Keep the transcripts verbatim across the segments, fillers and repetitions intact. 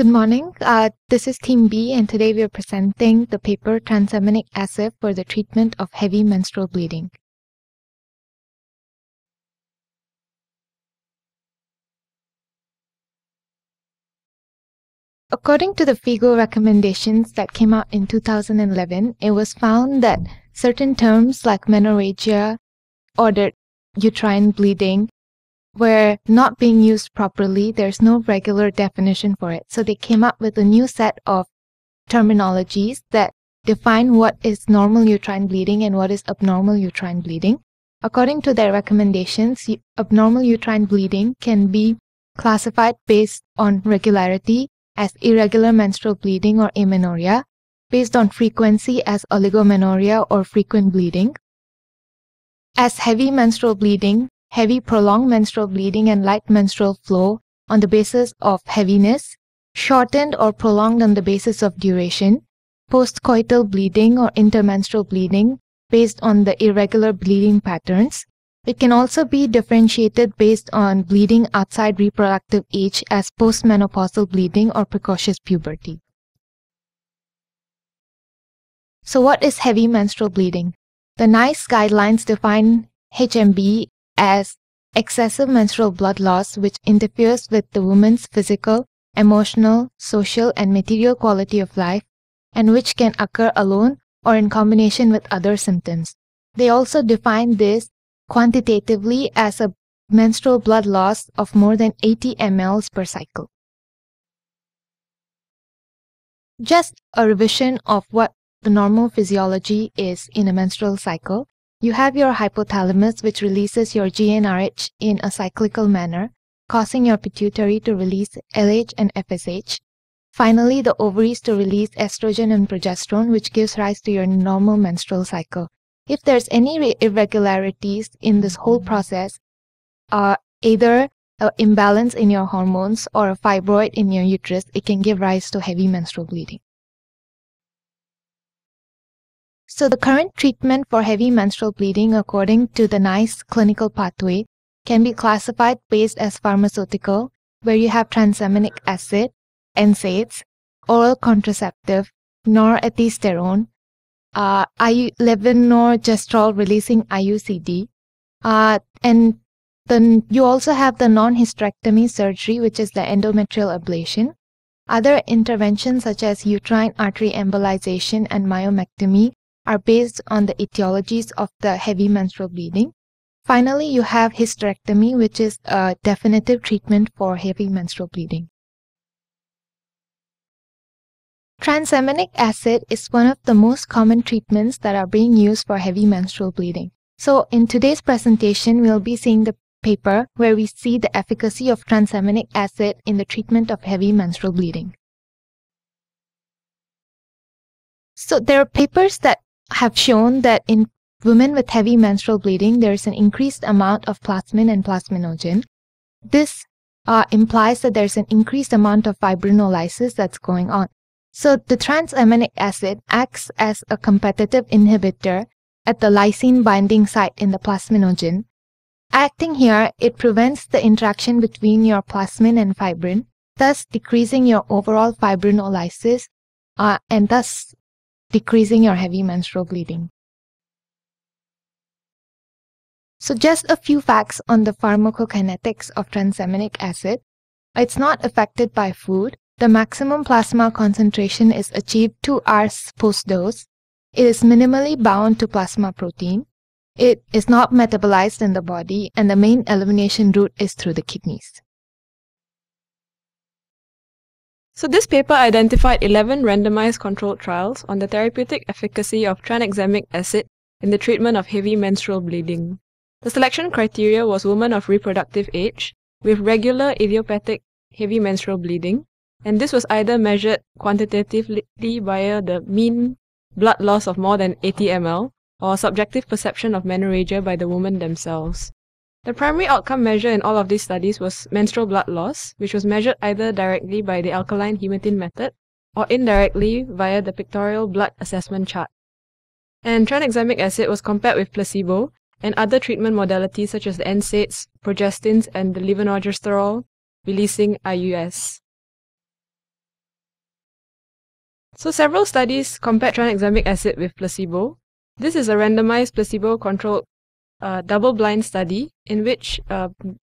Good morning. Uh, this is Team B, and today we are presenting the paper Tranexamic Acid for the treatment of heavy menstrual bleeding. According to the FIGO recommendations that came out in two thousand eleven, it was found that certain terms like menorrhagia or the uterine bleeding were not being used properly. There's no regular definition for it. So they came up with a new set of terminologies that define what is normal uterine bleeding and what is abnormal uterine bleeding. According to their recommendations, abnormal uterine bleeding can be classified based on regularity as irregular menstrual bleeding or amenorrhea, based on frequency as oligomenorrhea or frequent bleeding, as heavy menstrual bleeding, heavy prolonged menstrual bleeding, and light menstrual flow on the basis of heaviness, shortened or prolonged on the basis of duration, postcoital bleeding or intermenstrual bleeding based on the irregular bleeding patterns. It can also be differentiated based on bleeding outside reproductive age as postmenopausal bleeding or precocious puberty. So what is heavy menstrual bleeding? The NICE guidelines define H M B as excessive menstrual blood loss which interferes with the woman's physical, emotional, social, and material quality of life, and which can occur alone or in combination with other symptoms. They also define this quantitatively as a menstrual blood loss of more than eighty milliliters per cycle. Just a revision of what the normal physiology is in a menstrual cycle. You have your hypothalamus, which releases your G n R H in a cyclical manner, causing your pituitary to release L H and F S H. Finally, the ovaries to release estrogen and progesterone, which gives rise to your normal menstrual cycle. If there's any irregularities in this whole process, uh, either an imbalance in your hormones or a fibroid in your uterus, it can give rise to heavy menstrual bleeding. So the current treatment for heavy menstrual bleeding according to the NICE clinical pathway can be classified based as pharmaceutical, where you have tranexamic acid, N SAIDs, oral contraceptive, norethisterone, Uh, levonorgestrel releasing I U C D, uh, and then you also have the non-hysterectomy surgery, which is the endometrial ablation. Other interventions such as uterine artery embolization and myomectomy are based on the etiologies of the heavy menstrual bleeding. Finally, you have hysterectomy, which is a definitive treatment for heavy menstrual bleeding. Tranexamic acid is one of the most common treatments that are being used for heavy menstrual bleeding. So in today's presentation, we'll be seeing the paper where we see the efficacy of tranexamic acid in the treatment of heavy menstrual bleeding. So there are papers that have shown that in women with heavy menstrual bleeding, there is an increased amount of plasmin and plasminogen. This uh, implies that there's an increased amount of fibrinolysis that's going on. So the tranexamic acid acts as a competitive inhibitor at the lysine binding site in the plasminogen. Acting here, it prevents the interaction between your plasmin and fibrin, thus decreasing your overall fibrinolysis uh, and thus decreasing your heavy menstrual bleeding. So just a few facts on the pharmacokinetics of tranexamic acid. It's not affected by food. The maximum plasma concentration is achieved two hours post-dose. It is minimally bound to plasma protein. It is not metabolized in the body, and the main elimination route is through the kidneys. So this paper identified eleven randomized controlled trials on the therapeutic efficacy of tranexamic acid in the treatment of heavy menstrual bleeding. The selection criteria was women of reproductive age with regular idiopathic heavy menstrual bleeding, and this was either measured quantitatively via the mean blood loss of more than eighty milliliters or subjective perception of menorrhagia by the women themselves. The primary outcome measure in all of these studies was menstrual blood loss, which was measured either directly by the alkaline hematin method or indirectly via the pictorial blood assessment chart. And tranexamic acid was compared with placebo and other treatment modalities such as the N SAIDs, progestins, and the levonorgestrel releasing I U S. So several studies compared tranexamic acid with placebo. This is a randomized placebo-controlled uh, double-blind study in which uh, one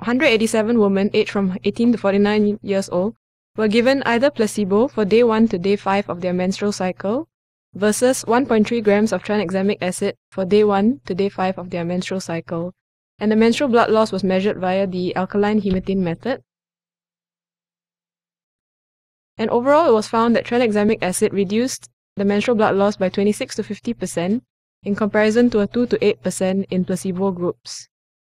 hundred eighty-seven women aged from eighteen to forty-nine years old were given either placebo for day one to day five of their menstrual cycle versus one point three grams of tranexamic acid for day one to day five of their menstrual cycle. And the menstrual blood loss was measured via the alkaline hematin method. And overall, it was found that tranexamic acid reduced the menstrual blood loss by twenty-six to fifty percent in comparison to a two to eight percent in placebo groups.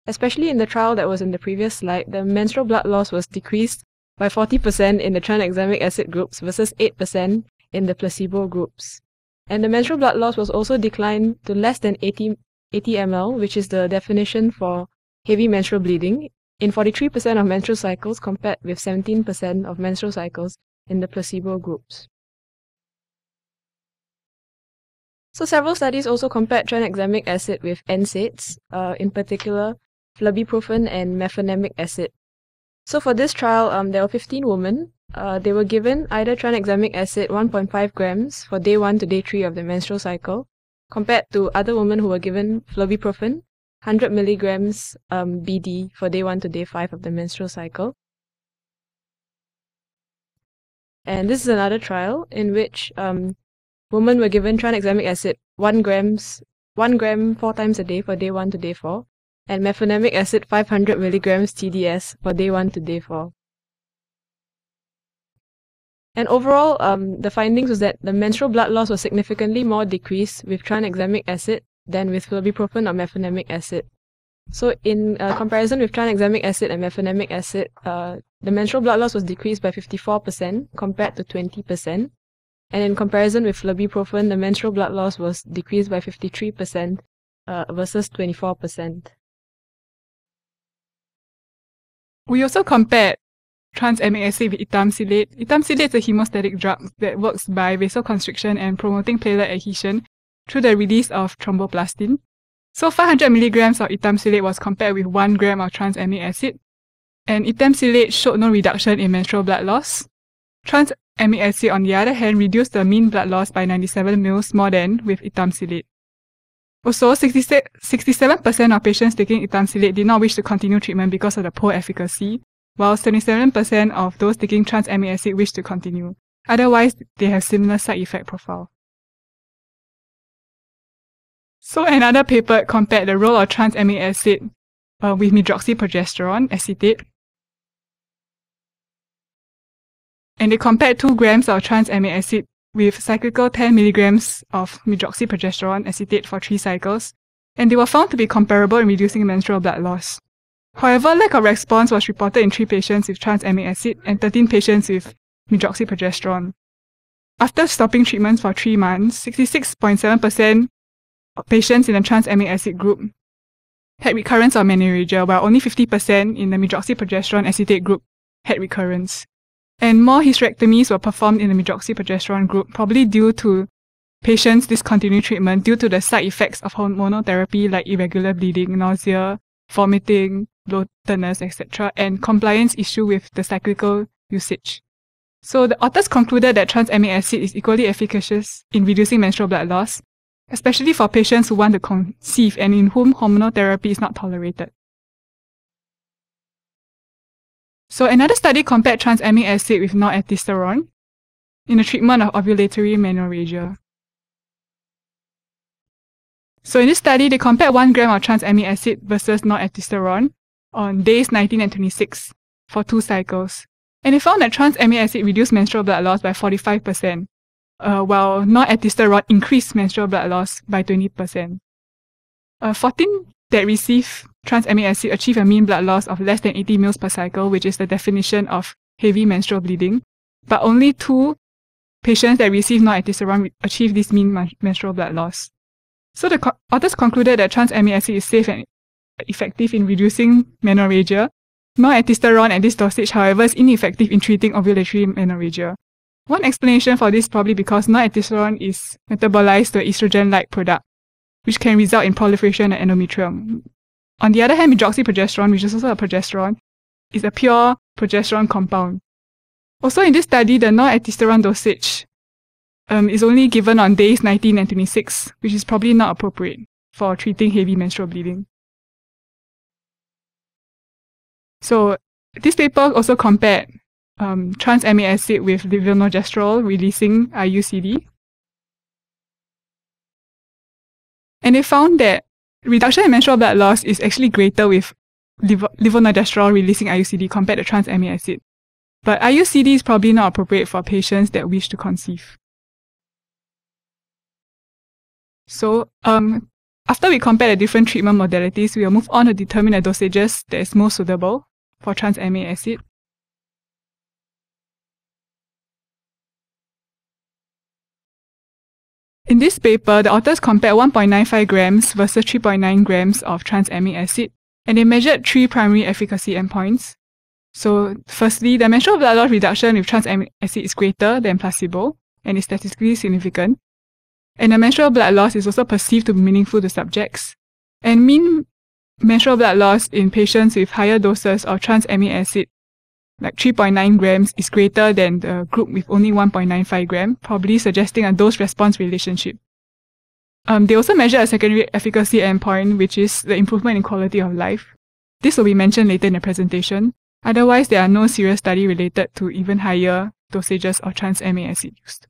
Especially in the trial that was in the previous slide, the menstrual blood loss was decreased by forty percent in the tranexamic acid groups versus eight percent in the placebo groups. And the menstrual blood loss was also declined to less than eighty milliliters, which is the definition for heavy menstrual bleeding, in forty-three percent of menstrual cycles compared with seventeen percent of menstrual cycles in the placebo groups. So several studies also compared tranexamic acid with N SAIDs, uh, in particular flurbiprofen and mefenamic acid. So for this trial, um, there were fifteen women. Uh, they were given either tranexamic acid one point five grams for day one to day three of the menstrual cycle, compared to other women who were given flurbiprofen, one hundred milligrams um, B D for day one to day five of the menstrual cycle. And this is another trial in which um, women were given tranexamic acid one grams, one gram four times a day for day one to day four, and mefenamic acid five hundred milligrams T D S for day one to day four. And overall, um, the findings was that the menstrual blood loss was significantly more decreased with tranexamic acid than with flurbiprofen or mefenamic acid. So in uh, comparison with tranexamic acid and mefenamic acid, uh, the menstrual blood loss was decreased by fifty-four percent compared to twenty percent. And in comparison with flurbiprofen, the menstrual blood loss was decreased by fifty-three percent uh, versus twenty-four percent. We also compared tranexamic acid with etamsilate. Etamsilate is a hemostatic drug that works by vasoconstriction and promoting platelet adhesion through the release of thromboplastin. So five hundred milligrams of etamsilate was compared with one gram of tranexamic acid, and etamsilate showed no reduction in menstrual blood loss. Tranexamic acid, on the other hand, reduced the mean blood loss by ninety-seven milliliters more than with etamsilate. Also, sixty-seven percent of patients taking etamsilate did not wish to continue treatment because of the poor efficacy, while seventy-seven percent of those taking tranexamic acid wish to continue. Otherwise, they have similar side effect profile. So another paper compared the role of tranexamic acid uh, with medroxyprogesterone acetate. And they compared two grams of tranexamic acid with cyclical ten milligrams of medroxyprogesterone acetate for three cycles, and they were found to be comparable in reducing menstrual blood loss. However, lack of response was reported in three patients with tranexamic acid and thirteen patients with medroxyprogesterone. After stopping treatments for three months, sixty-six point seven percent of patients in the tranexamic acid group had recurrence of menorrhagia, while only fifty percent in the medroxyprogesterone acetate group had recurrence. And more hysterectomies were performed in the medroxyprogesterone group, probably due to patients discontinuing treatment due to the side effects of hormonal therapy like irregular bleeding, nausea, vomiting, bloatedness, et cetera, and compliance issue with the cyclical usage. So the authors concluded that tranexamic acid is equally efficacious in reducing menstrual blood loss, especially for patients who want to conceive and in whom hormonal therapy is not tolerated. So another study compared tranexamic acid with norethisterone in the treatment of ovulatory menorrhagia. So in this study, they compared one gram of tranexamic acid versus norethisterone on days nineteen and twenty-six for two cycles. And they found that tranexamic acid reduced menstrual blood loss by forty-five percent, uh, while norethisterone increased menstrual blood loss by twenty percent. Uh, fourteen that received tranexamic acid achieved a mean blood loss of less than eighty milliliters per cycle, which is the definition of heavy menstrual bleeding, but only two patients that received norethisterone achieved this mean menstrual blood loss. So the co authors concluded that tranexamic acid is safe and effective in reducing menorrhagia. Norethisterone at this dosage, however, is ineffective in treating ovulatory menorrhagia. One explanation for this is probably because norethisterone is metabolized to an estrogen-like product, which can result in proliferation of endometrium. On the other hand, medroxyprogesterone, which is also a progesterone, is a pure progesterone compound. Also in this study, the norethisterone dosage um, is only given on days nineteen and twenty-six, which is probably not appropriate for treating heavy menstrual bleeding. So this paper also compared um, transamic acid with levonorgestrel releasing I U C D. And they found that reduction in menstrual blood loss is actually greater with levonorgestrel releasing I U C D compared to transamic acid. But I U C D is probably not appropriate for patients that wish to conceive. So um, after we compare the different treatment modalities, we will move on to determine the dosages that is most suitable for transamic acid. In this paper, the authors compared one point nine five grams versus three point nine grams of transamic acid, and they measured three primary efficacy endpoints. So firstly, the menstrual blood loss reduction with transamic acid is greater than placebo and is statistically significant. And the menstrual blood loss is also perceived to be meaningful to subjects. And mean menstrual blood loss in patients with higher doses of transamic acid, like three point nine grams, is greater than the group with only one point nine five grams, probably suggesting a dose-response relationship. Um, they also measured a secondary efficacy endpoint, which is the improvement in quality of life. This will be mentioned later in the presentation. Otherwise, there are no serious studies related to even higher dosages of transamic acid used.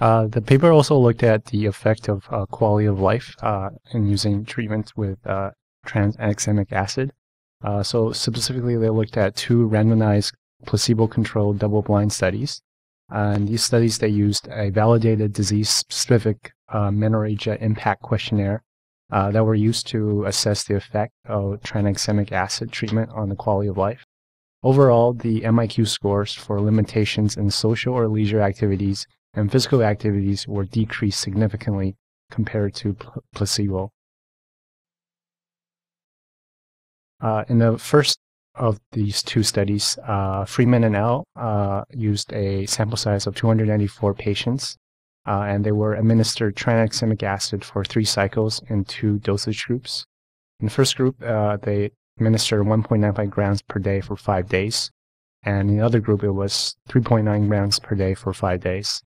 Uh, the paper also looked at the effect of uh, quality of life uh, in using treatments with uh, tranexamic acid. Uh, so specifically, they looked at two randomized placebo-controlled double-blind studies. Uh, in these studies, they used a validated disease-specific uh, menorrhagia impact questionnaire uh, that were used to assess the effect of tranexamic acid treatment on the quality of life. Overall, the M I Q scores for limitations in social or leisure activities and physical activities were decreased significantly compared to pl placebo. Uh, in the first of these two studies, uh, Freeman and L uh, used a sample size of two hundred ninety-four patients, uh, and they were administered tranexamic acid for three cycles in two dosage groups. In the first group, uh, they administered one point nine five grams per day for five days, and in the other group, it was three point nine grams per day for five days.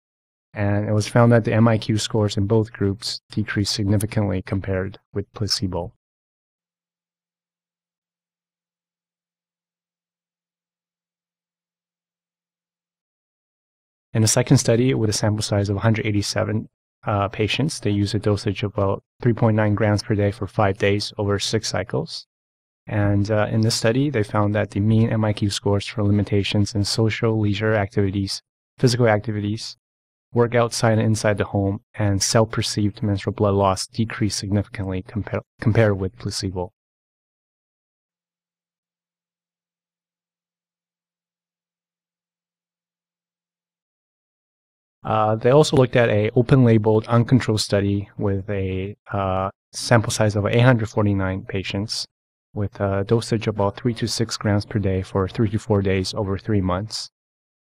And it was found that the M I Q scores in both groups decreased significantly compared with placebo. In the second study, with a sample size of one hundred eighty-seven uh, patients, they used a dosage of about three point nine grams per day for five days over six cycles. And uh, in this study, they found that the mean M I Q scores for limitations in social, leisure activities, physical activities, work outside and inside the home, and self-perceived menstrual blood loss decreased significantly compa compared with placebo. Uh, they also looked at an open-labeled, uncontrolled study with a uh, sample size of eight hundred forty-nine patients with a dosage of about three to six grams per day for three to four days over three months.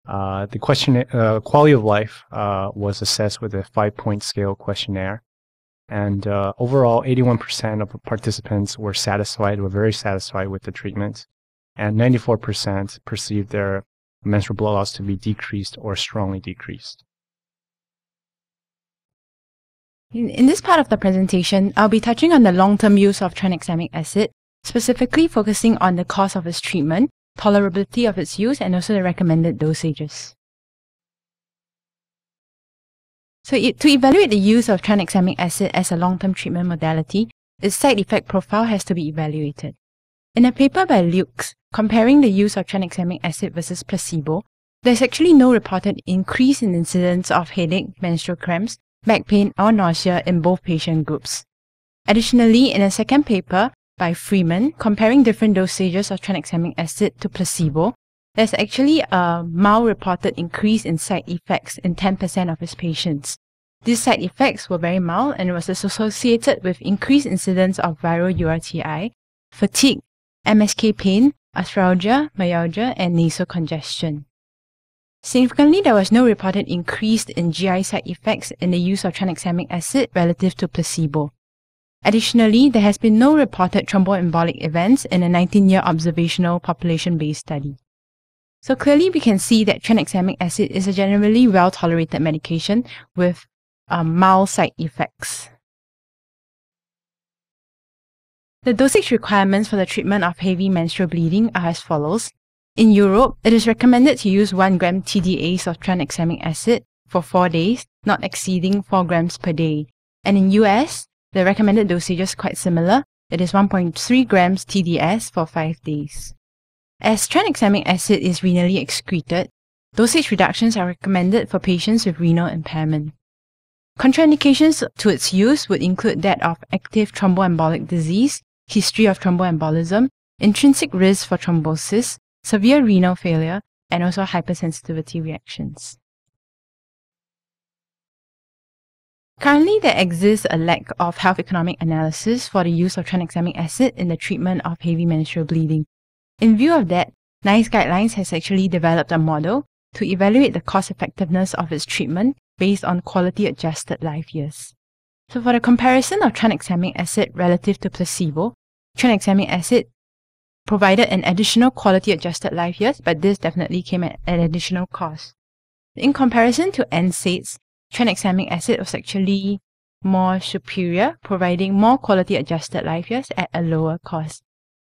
Uh, the questionnaire, uh, quality of life uh, was assessed with a five-point scale questionnaire. And uh, overall, eighty-one percent of participants were satisfied, were very satisfied with the treatment. And ninety-four percent perceived their menstrual blood loss to be decreased or strongly decreased. In, in this part of the presentation, I'll be touching on the long-term use of tranexamic acid, specifically focusing on the cost of its treatment, tolerability of its use, and also the recommended dosages. So it, to evaluate the use of tranexamic acid as a long-term treatment modality, its side effect profile has to be evaluated. In a paper by Lukes, comparing the use of tranexamic acid versus placebo, there's actually no reported increase in incidence of headache, menstrual cramps, back pain or nausea in both patient groups. Additionally, in a second paper by Freeman, comparing different dosages of tranexamic acid to placebo, there's actually a mild reported increase in side effects in ten percent of his patients. These side effects were very mild and was associated with increased incidence of viral U R T I, fatigue, M S K pain, arthralgia, myalgia, and nasal congestion. Significantly, there was no reported increase in G I side effects in the use of tranexamic acid relative to placebo. Additionally, there has been no reported thromboembolic events in a nineteen-year observational population-based study. So clearly we can see that tranexamic acid is a generally well-tolerated medication with um, mild side effects. The dosage requirements for the treatment of heavy menstrual bleeding are as follows. In Europe, it is recommended to use one gram T D S of tranexamic acid for four days, not exceeding four grams per day. And in U S, the recommended dosage is quite similar. It is one point three grams T D S for five days. As tranexamic acid is renally excreted, dosage reductions are recommended for patients with renal impairment. Contraindications to its use would include that of active thromboembolic disease, history of thromboembolism, intrinsic risk for thrombosis, severe renal failure, and also hypersensitivity reactions. Currently, there exists a lack of health economic analysis for the use of tranexamic acid in the treatment of heavy menstrual bleeding. In view of that, NICE guidelines has actually developed a model to evaluate the cost-effectiveness of its treatment based on quality-adjusted life years. So for the comparison of tranexamic acid relative to placebo, tranexamic acid provided an additional quality-adjusted life years, but this definitely came at an additional cost. In comparison to N SAIDs, tranexamic acid was actually more superior, providing more quality-adjusted life years at a lower cost.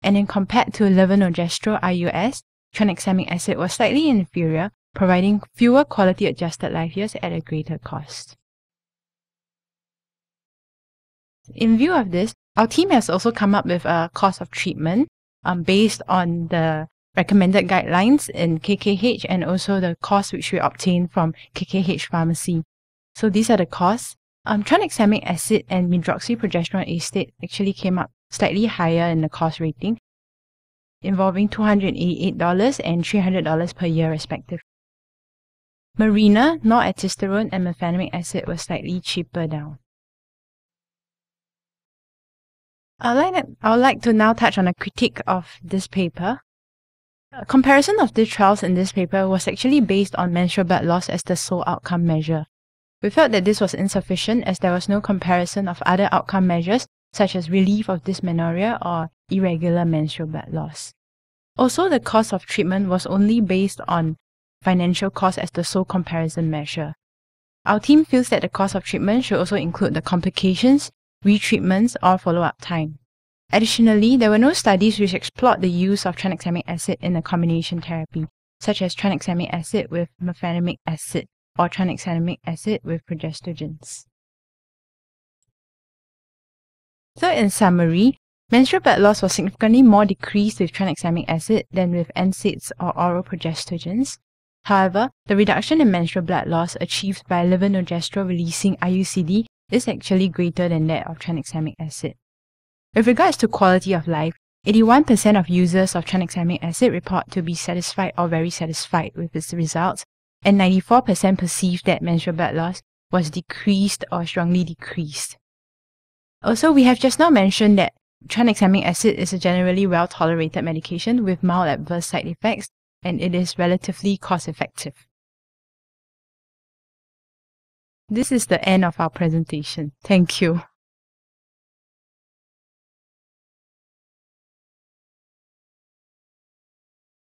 And in compared to levonorgestrel I U S, tranexamic acid was slightly inferior, providing fewer quality-adjusted life years at a greater cost. In view of this, our team has also come up with a cost of treatment um, based on the recommended guidelines in K K H and also the cost which we obtained from K K H Pharmacy. So these are the costs. Um, tranexamic acid and medroxyprogesterone acetate actually came up slightly higher in the cost rating, involving two hundred eighty-eight dollars and three hundred dollars per year respectively. Mirena, norethisterone, and mefenamic acid were slightly cheaper down. I would like, I would like to now touch on a critique of this paper. A comparison of the trials in this paper was actually based on menstrual blood loss as the sole outcome measure. We felt that this was insufficient as there was no comparison of other outcome measures such as relief of dysmenorrhea or irregular menstrual blood loss. Also, the cost of treatment was only based on financial cost as the sole comparison measure. Our team feels that the cost of treatment should also include the complications, retreatments, or follow-up time. Additionally, there were no studies which explored the use of tranexamic acid in a combination therapy, such as tranexamic acid with mefenamic acid or tranexamic acid with progestogens. So in summary, menstrual blood loss was significantly more decreased with tranexamic acid than with N SAIDs or oral progestogens. However, the reduction in menstrual blood loss achieved by levonorgestrel releasing I U C D is actually greater than that of tranexamic acid. With regards to quality of life, eighty-one percent of users of tranexamic acid report to be satisfied or very satisfied with its results, and ninety-four percent perceive that menstrual blood loss was decreased or strongly decreased. Also, we have just now mentioned that tranexamic acid is a generally well-tolerated medication with mild adverse side effects, and it is relatively cost-effective. This is the end of our presentation. Thank you.